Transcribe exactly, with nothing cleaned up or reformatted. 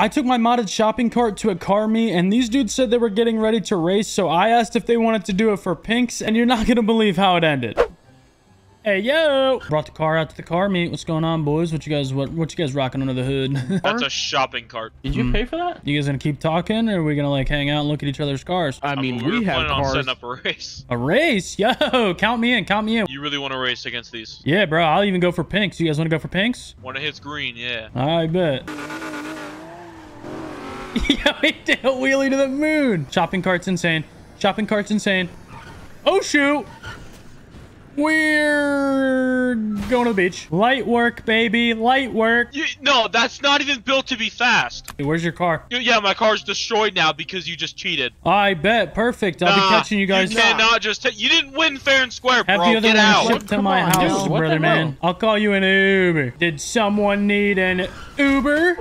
I took my modded shopping cart to a car meet, and these dudes said they were getting ready to race, so I asked if they wanted to do it for pinks, and you're not gonna believe how it ended. Hey, yo! Brought the car out to the car meet. What's going on, boys? What you guys, what, what you guys rocking under the hood? That's a shopping cart. Did you mm. pay for that? You guys gonna keep talking, or are we gonna, like, hang out and look at each other's cars? I mean, I mean we, we have cars. On setting up a race. A race? Yo, count me in, count me in. You really want to race against these? Yeah, bro, I'll even go for pinks. You guys want to go for pinks? When it hits green, yeah. I bet. Yo, he did a wheelie to the moon. Shopping cart's insane. Shopping cart's insane. Oh, shoot! We're going to the beach. Light work, baby. Light work. You, no, that's not even built to be fast. Hey, where's your car? Yeah, my car's destroyed now because you just cheated. I bet. Perfect. I'll nah, be catching you guys. You cannot just. You didn't win fair and square, bro. Have the other Get one out. shipped to Come my on, house, dude, brother man. Hell? I'll call you an Uber. Did someone need an Uber?